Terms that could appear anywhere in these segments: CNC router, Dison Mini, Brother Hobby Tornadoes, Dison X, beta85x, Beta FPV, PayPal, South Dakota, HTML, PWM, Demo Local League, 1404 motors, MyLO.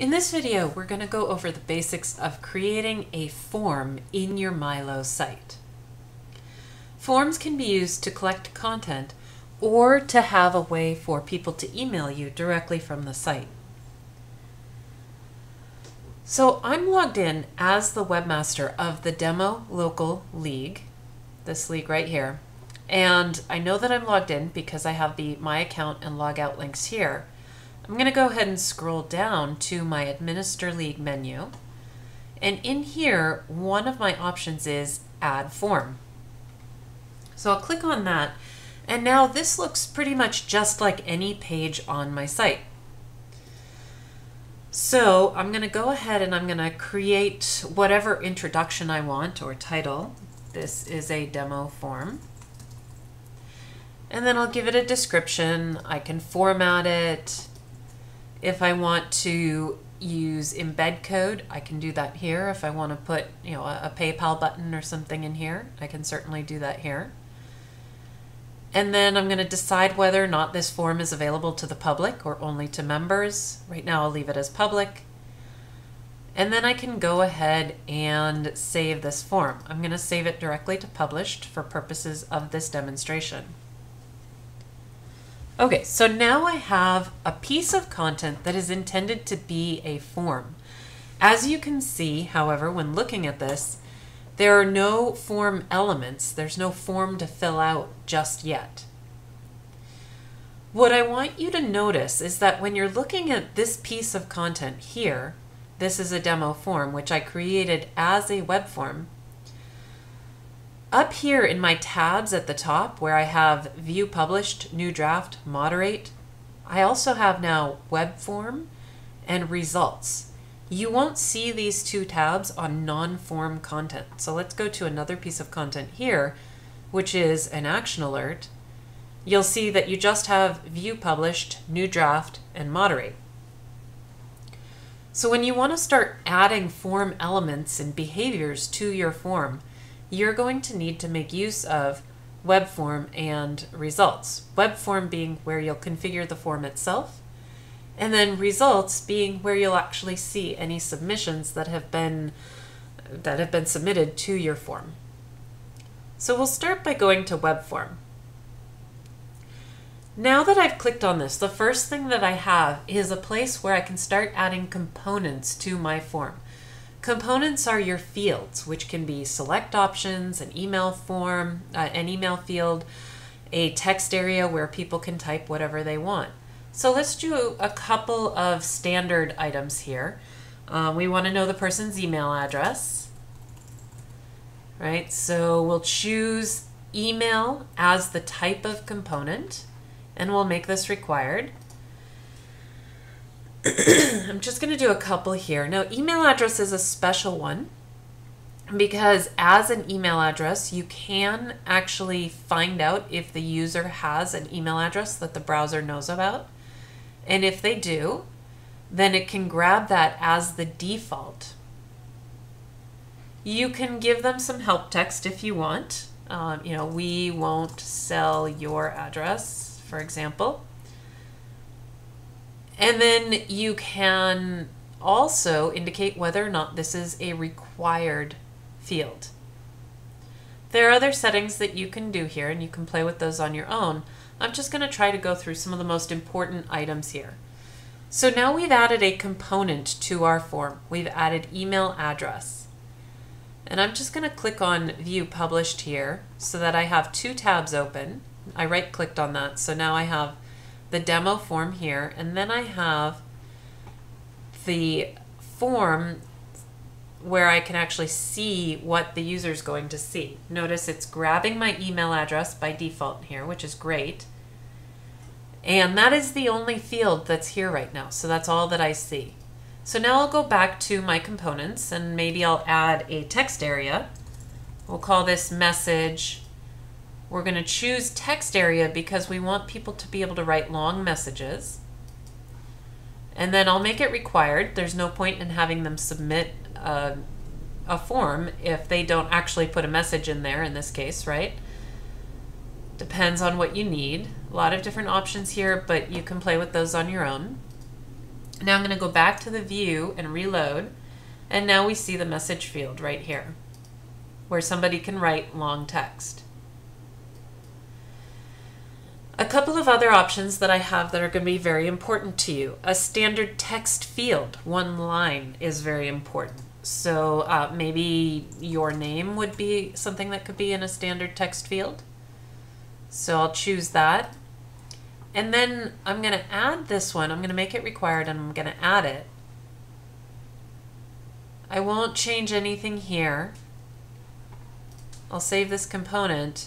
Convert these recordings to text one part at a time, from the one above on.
In this video, we're going to go over the basics of creating a form in your MyLO site. Forms can be used to collect content or to have a way for people to email you directly from the site. So I'm logged in as the webmaster of the Demo Local League, this league right here, and I know that I'm logged in because I have the My Account and Logout links here. I'm going to go ahead and scroll down to my Administer League menu, and in here one of my options is Add Form. So I'll click on that, and now this looks pretty much just like any page on my site. So I'm going to go ahead and I'm going to create whatever introduction I want or title. This is a demo form. And then I'll give it a description. I can format it. If I want to use embed code, I can do that here. If I want to put, you know, a PayPal button or something in here, I can certainly do that here. And then I'm going to decide whether or not this form is available to the public or only to members. Right now I'll leave it as public. And then I can go ahead and save this form. I'm going to save it directly to published for purposes of this demonstration. Okay, so now I have a piece of content that is intended to be a form. As you can see, however, when looking at this, there are no form elements. There's no form to fill out just yet. What I want you to notice is that when you're looking at this piece of content here, this is a demo form, which I created as a web form. Up here in my tabs at the top where I have View Published, New Draft, Moderate, I also have now Web Form and Results. You won't see these two tabs on non-form content. So let's go to another piece of content here, which is an action alert. You'll see that you just have View Published, New Draft, and Moderate. So when you want to start adding form elements and behaviors to your form, you're going to need to make use of web form and results. Web form being where you'll configure the form itself, and then results being where you'll actually see any submissions that have been submitted to your form. So we'll start by going to web form. Now that I've clicked on this, the first thing that I have is a place where I can start adding components to my form. Components are your fields, which can be select options, an email form, an email field, a text area where people can type whatever they want. So let's do a couple of standard items here. We want to know the person's email address, right? So we'll choose email as the type of component, and we'll make this required. I'm just going to do a couple here. Now, email address is a special one because as an email address, you can actually find out if the user has an email address that the browser knows about. And if they do, then it can grab that as the default. You can give them some help text if you want. You know, we won't sell your address, for example. And then you can also indicate whether or not this is a required field. There are other settings that you can do here, and you can play with those on your own. I'm just going to try to go through some of the most important items here. So now we've added a component to our form. We've added email address. And I'm just going to click on View Published here so that I have two tabs open. I right-clicked on that, so now I have the demo form here, and then I have the form where I can actually see what the user is going to see. Notice it's grabbing my email address by default here, which is great. And that is the only field that's here right now, so that's all that I see. So now I'll go back to my components, and maybe I'll add a text area. We'll call this message. We're going to choose text area because we want people to be able to write long messages. And then I'll make it required. There's no point in having them submit a form if they don't actually put a message in there in this case, right? Depends on what you need. A lot of different options here, but you can play with those on your own. Now I'm going to go back to the view and reload, and now we see the message field right here where somebody can write long text. A couple of other options that I have that are going to be very important to you. A standard text field, one line, is very important. So maybe your name would be something that could be in a standard text field. So I'll choose that. And then I'm going to add this one. I'm going to make it required and I'm going to add it. I won't change anything here. I'll save this component.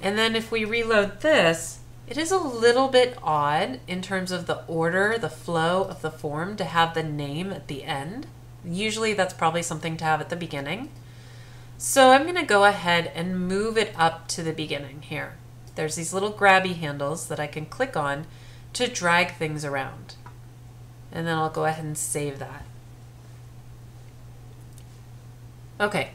And then if we reload this, it is a little bit odd in terms of the order, the flow of the form to have the name at the end. Usually that's probably something to have at the beginning. So I'm going to go ahead and move it up to the beginning here. There's these little grabby handles that I can click on to drag things around. And then I'll go ahead and save that. Okay.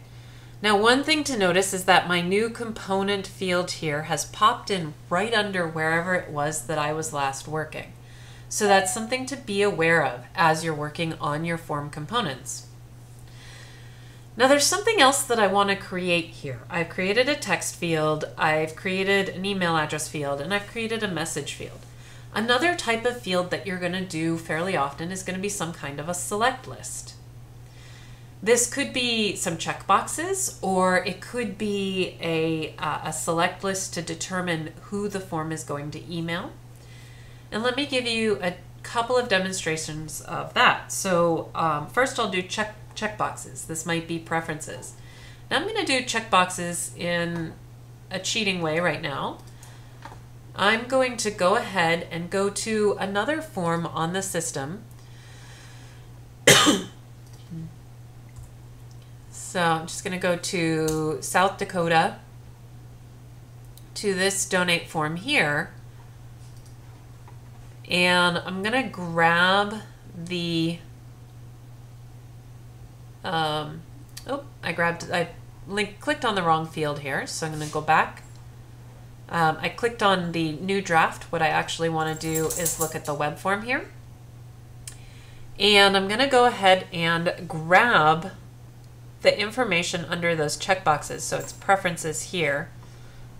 Now, one thing to notice is that my new component field here has popped in right under wherever it was that I was last working. So that's something to be aware of as you're working on your form components. Now there's something else that I want to create here. I've created a text field, I've created an email address field, and I've created a message field. Another type of field that you're going to do fairly often is going to be some kind of a select list. This could be some checkboxes, or it could be a select list to determine who the form is going to email. And let me give you a couple of demonstrations of that. So first I'll do checkboxes. This might be preferences. Now I'm going to do checkboxes in a cheating way right now. I'm going to go ahead and go to another form on the system. So I'm just going to go to South Dakota, to this donate form here, and I'm going to grab the, I clicked on the wrong field here, so I'm going to go back. I clicked on the new draft. What I actually want to do is look at the web form here, and I'm going to go ahead and grab the information under those checkboxes. So it's preferences here.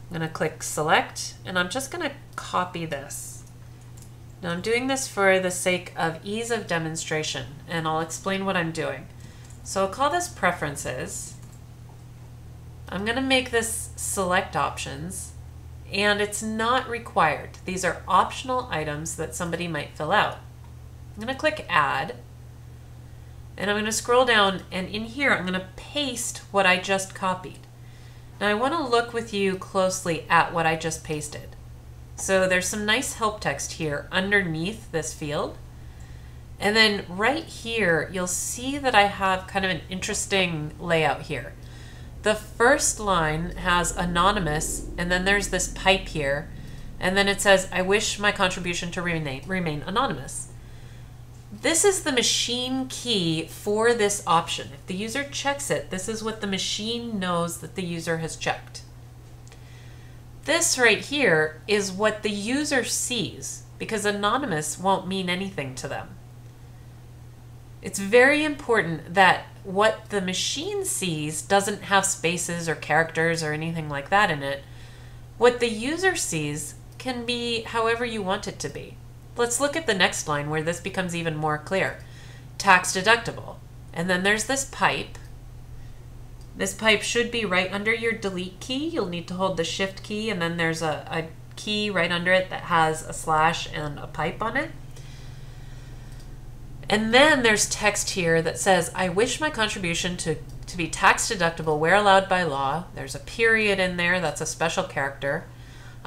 I'm going to click select, and I'm just going to copy this. Now I'm doing this for the sake of ease of demonstration, and I'll explain what I'm doing. So I'll call this preferences. I'm going to make this select options, and it's not required. These are optional items that somebody might fill out. I'm going to click add. And I'm going to scroll down, and in here I'm going to paste what I just copied. Now I want to look with you closely at what I just pasted. So there's some nice help text here underneath this field. And then right here you'll see that I have kind of an interesting layout here. The first line has anonymous, and then there's this pipe here, and then it says, I wish my contribution to remain anonymous. This is the machine key for this option. If the user checks it, this is what the machine knows that the user has checked. This right here is what the user sees, because anonymous won't mean anything to them. It's very important that what the machine sees doesn't have spaces or characters or anything like that in it. What the user sees can be however you want it to be. Let's look at the next line where this becomes even more clear. Tax deductible. And then there's this pipe. This pipe should be right under your delete key. You'll need to hold the shift key, and then there's a key right under it that has a slash and a pipe on it. And then there's text here that says, I wish my contribution to be tax deductible where allowed by law. There's a period in there, that's a special character.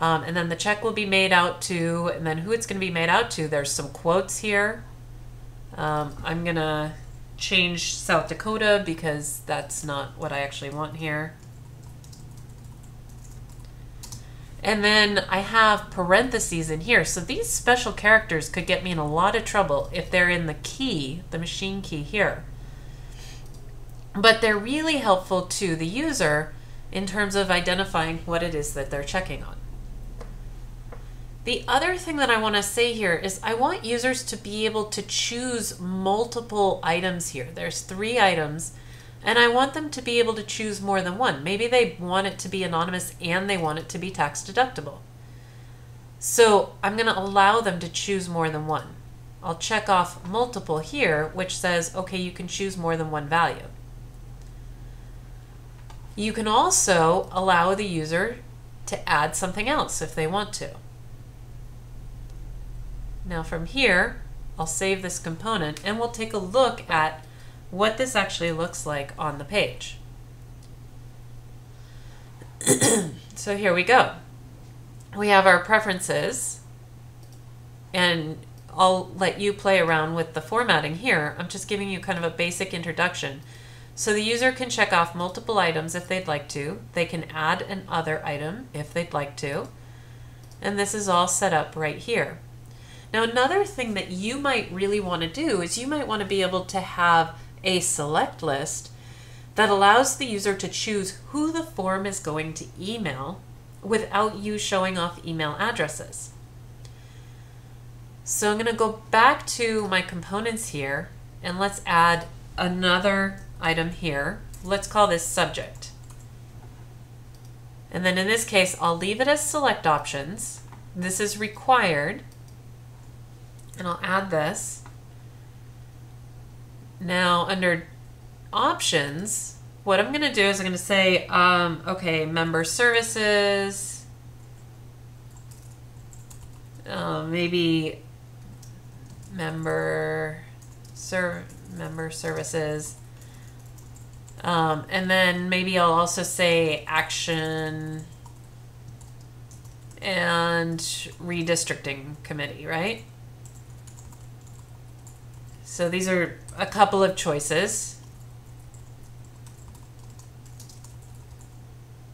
And then the check will be made out to, and then who it's going to be made out to. There's some quotes here. I'm going to change South Dakota because that's not what I actually want here. And then I have parentheses in here. So these special characters could get me in a lot of trouble if they're in the key, the machine key here. But they're really helpful to the user in terms of identifying what it is that they're checking on. The other thing that I want to say here is I want users to be able to choose multiple items here. There's 3 items, and I want them to be able to choose more than one. Maybe they want it to be anonymous and they want it to be tax deductible. So I'm going to allow them to choose more than one. I'll check off multiple here, which says, okay, you can choose more than one value. You can also allow the user to add something else if they want to. Now from here, I'll save this component and we'll take a look at what this actually looks like on the page. So here we go. We have our preferences, and I'll let you play around with the formatting here. I'm just giving you kind of a basic introduction. So the user can check off multiple items if they'd like to. They can add an other item if they'd like to. And this is all set up right here. Now, another thing that you might really want to do is you might want to be able to have a select list that allows the user to choose who the form is going to email without you showing off email addresses. So I'm going to go back to my components here, and let's add another item here. Let's call this subject. And then in this case, I'll leave it as select options. This is required. And I'll add this. Now under options, what I'm going to do is I'm going to say, okay, member services, maybe member services, and then maybe I'll also say action and redistricting committee, right? So these are a couple of choices.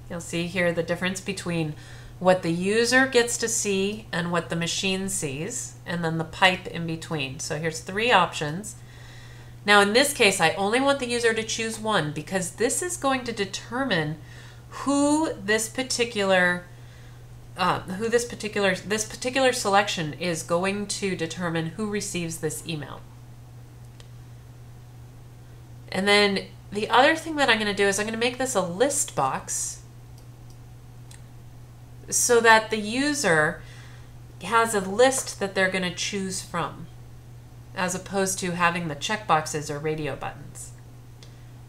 You'll see here the difference between what the user gets to see and what the machine sees, and then the pipe in between. So here's 3 options. Now in this case, I only want the user to choose one because this is going to determine who this particular selection is going to determine who receives this email. And then the other thing that I'm going to do is I'm going to make this a list box so that the user has a list that they're going to choose from, as opposed to having the checkboxes or radio buttons.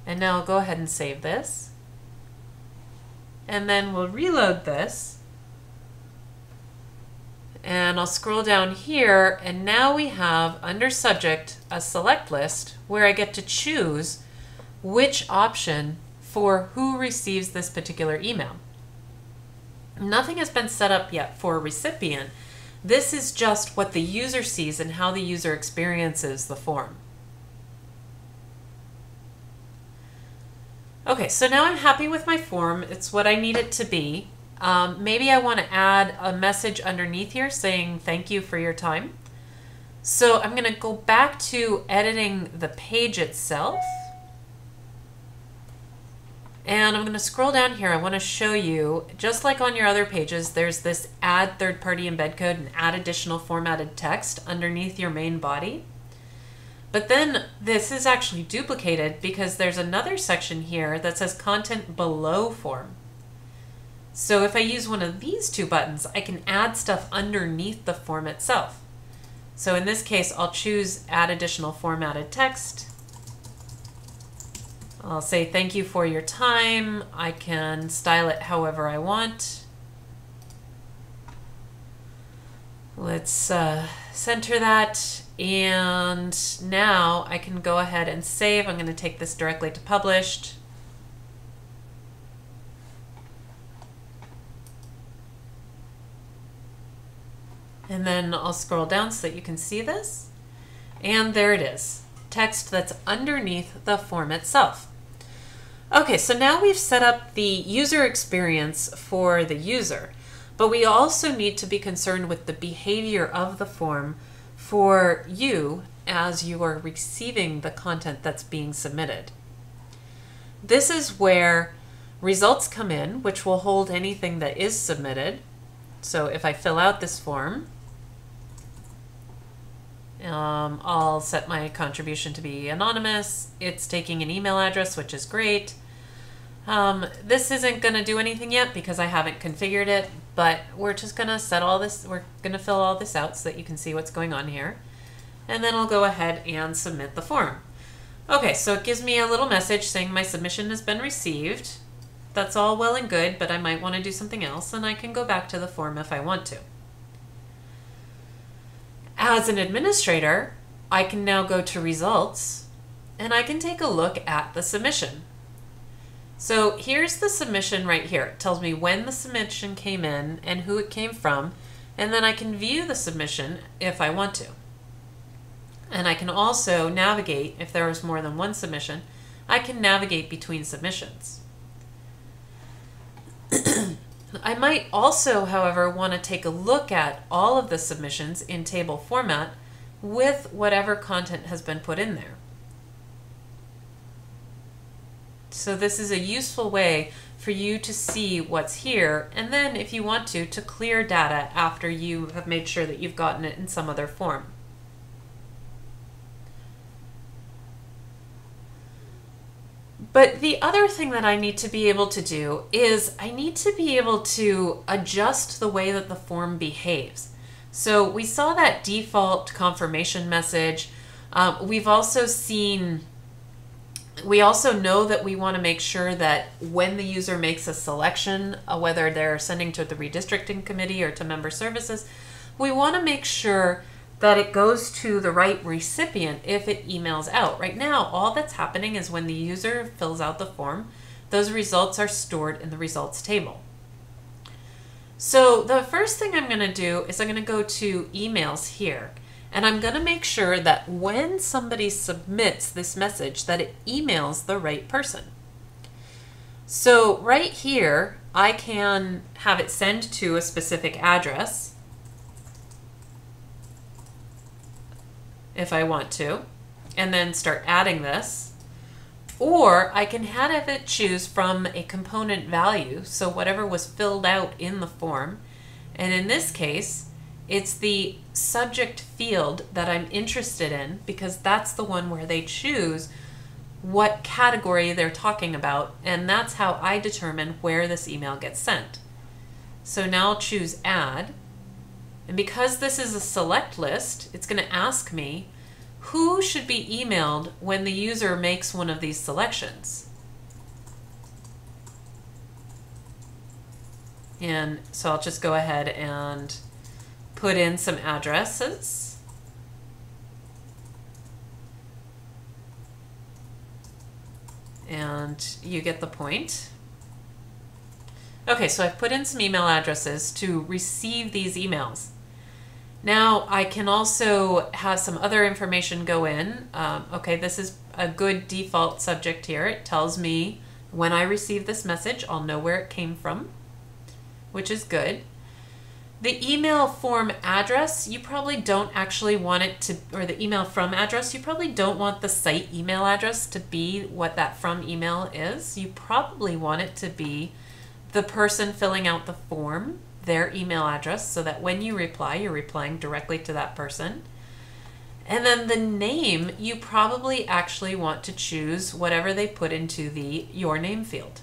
And now I'll go ahead and save this. And then we'll reload this. And I'll scroll down here, and now we have, under subject, a select list where I get to choose which option for who receives this particular email. Nothing has been set up yet for a recipient. This is just what the user sees and how the user experiences the form. Okay, so now I'm happy with my form. It's what I need it to be. Maybe I want to add a message underneath here saying thank you for your time. So I'm going to go back to editing the page itself. And I'm going to scroll down here. I want to show you, just like on your other pages, there's this add third-party embed code and add additional formatted text underneath your main body. But then this is actually duplicated because there's another section here that says content below form. So if I use one of these 2 buttons, I can add stuff underneath the form itself. So in this case, I'll choose add additional formatted text. I'll say thank you for your time. I can style it however I want. Let's center that. And now I can go ahead and save. I'm going to take this directly to published. And then I'll scroll down so that you can see this. And there it is, text that's underneath the form itself. Okay, so now we've set up the user experience for the user, but we also need to be concerned with the behavior of the form for you as you are receiving the content that's being submitted. This is where results come in, which will hold anything that is submitted. So if I fill out this form, I'll set my contribution to be anonymous. It's taking an email address, which is great. This isn't going to do anything yet because I haven't configured it, but we're just going to set all this, we're going to fill all this out so that you can see what's going on here. And then I'll go ahead and submit the form. Okay, so it gives me a little message saying my submission has been received. That's all well and good, but I might want to do something else, and I can go back to the form if I want to. As an administrator, I can now go to results, and I can take a look at the submission. So here's the submission right here. It tells me when the submission came in and who it came from, and then I can view the submission if I want to. And I can also navigate, if there was more than one submission, I can navigate between submissions. I might also, however, want to take a look at all of the submissions in table format with whatever content has been put in there. So this is a useful way for you to see what's here, and then if you want to clear data after you have made sure that you've gotten it in some other form. But the other thing that I need to be able to do is I need to be able to adjust the way that the form behaves. So we saw that default confirmation message. We also know that we want to make sure that when the user makes a selection, whether they're sending to the redistricting committee or to member services, we want to make sure that it goes to the right recipient if it emails out. Right now, all that's happening is when the user fills out the form, those results are stored in the results table. So the first thing I'm going to do is I'm going to go to emails here, and I'm going to make sure that when somebody submits this message that it emails the right person. So right here, I can have it send to a specific address if I want to, and then start adding this, or I can have it choose from a component value, so whatever was filled out in the form, and in this case it's the subject field that I'm interested in, because that's the one where they choose what category they're talking about, and that's how I determine where this email gets sent. So now I'll choose add. And because this is a select list, it's going to ask me who should be emailed when the user makes one of these selections. And so I'll just go ahead and put in some addresses. And you get the point. Okay, so I've put in some email addresses to receive these emails. Now I can also have some other information go in. Okay, this is a good default subject here. It tells me when I receive this message, I'll know where it came from, which is good. The email form address, you probably don't actually want it to, or the email from address, you probably don't want the site email address to be what that from email is. You probably want it to be the person filling out the form, their email address, so that when you reply, you're replying directly to that person. And then the name, you probably actually want to choose whatever they put into the your name field.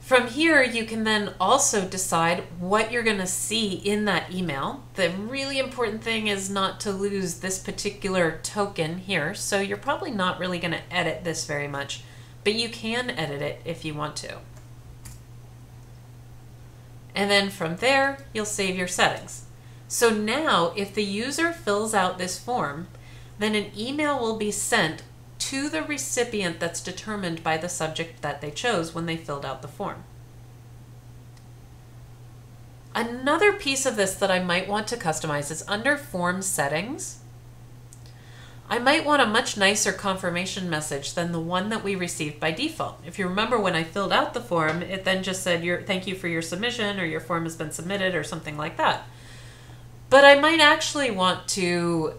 From here, you can then also decide what you're going to see in that email. The really important thing is not to lose this particular token here, so you're probably not really going to edit this very much, but you can edit it if you want to. And then from there, you'll save your settings. So now, if the user fills out this form, then an email will be sent to the recipient that's determined by the subject that they chose when they filled out the form. Another piece of this that I might want to customize is under form settings. I might want a much nicer confirmation message than the one that we received by default. If you remember when I filled out the form, it then just said, thank you for your submission, or your form has been submitted, or something like that. But I might actually want to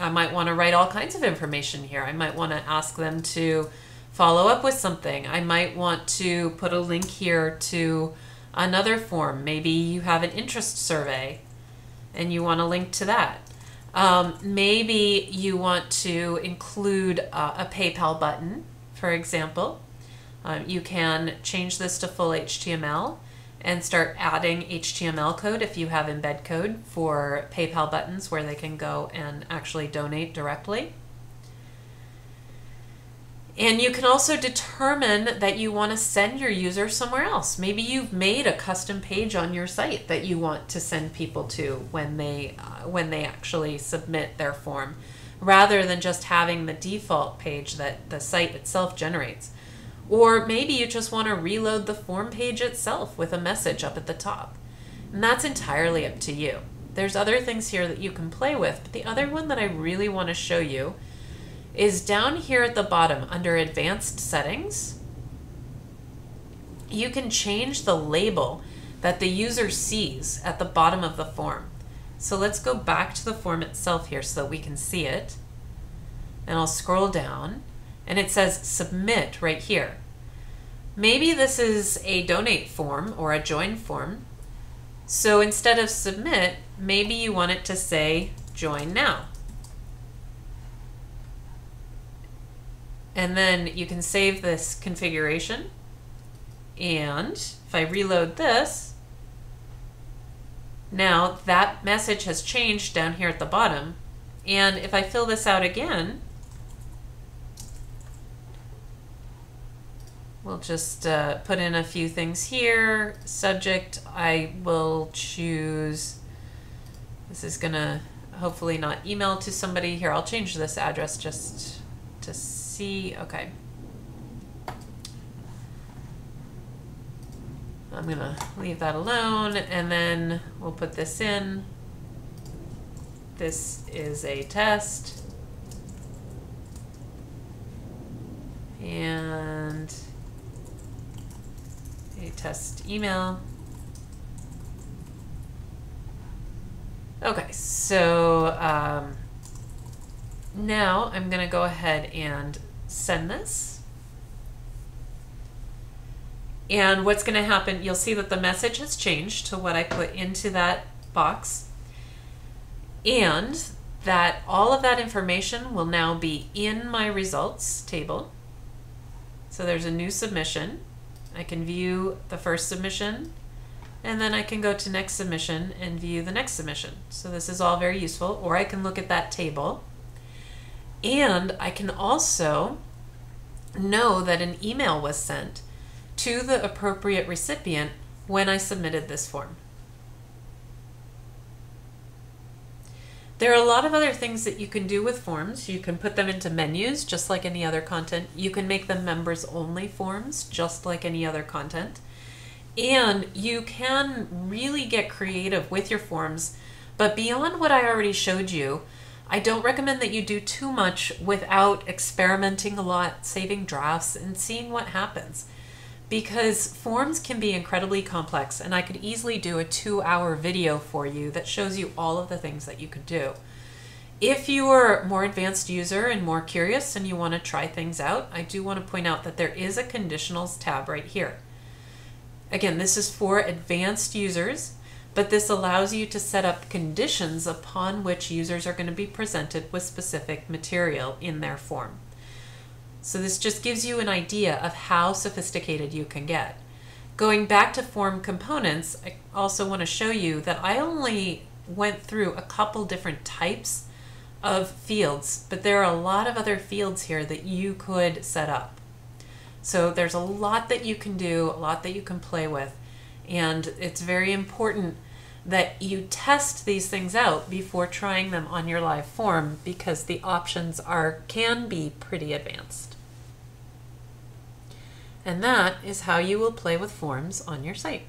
write all kinds of information here. I might want to ask them to follow up with something. I might want to put a link here to another form. Maybe you have an interest survey and you want to link to that. Maybe you want to include a PayPal button, for example. You can change this to full HTML and start adding HTML code if you have embed code for PayPal buttons where they can go and actually donate directly. And you can also determine that you want to send your user somewhere else. Maybe you've made a custom page on your site that you want to send people to when they actually submit their form, rather than just having the default page that the site itself generates. Or maybe you just want to reload the form page itself with a message up at the top. And that's entirely up to you. There's other things here that you can play with, but the other one that I really want to show you is down here at the bottom under Advanced Settings. You can change the label that the user sees at the bottom of the form. So let's go back to the form itself here so that we can see it. And I'll scroll down. And it says submit right here. Maybe this is a donate form or a join form. So instead of submit, maybe you want it to say join now. And then you can save this configuration. And if I reload this, now that message has changed down here at the bottom. And if I fill this out again, we'll just put in a few things here. Subject, I will choose, this is gonna hopefully not email to somebody here. I'll change this address just to see, okay. I'm gonna leave that alone and then we'll put this in. This is a test. And a test email. Okay, so now I'm going to go ahead and send this. And what's going to happen, you'll see that the message has changed to what I put into that box. And that all of that information will now be in my results table. So there's a new submission. I can view the first submission and then I can go to next submission and view the next submission. So this is all very useful, or I can look at that table. And I can also know that an email was sent to the appropriate recipient when I submitted this form. There are a lot of other things that you can do with forms. You can put them into menus, just like any other content. You can make them members-only forms, just like any other content. And you can really get creative with your forms. But beyond what I already showed you, I don't recommend that you do too much without experimenting a lot, saving drafts, and seeing what happens. Because forms can be incredibly complex, and I could easily do a 2-hour video for you that shows you all of the things that you could do. If you are a more advanced user and more curious and you want to try things out, I do want to point out that there is a conditionals tab right here. Again, this is for advanced users, but this allows you to set up conditions upon which users are going to be presented with specific material in their form. So this just gives you an idea of how sophisticated you can get. Going back to form components, I also want to show you that I only went through a couple different types of fields, but there are a lot of other fields here that you could set up. So there's a lot that you can do, a lot that you can play with, and it's very important that you test these things out before trying them on your live form, because the options can be pretty advanced. And that is how you will play with forms on your site.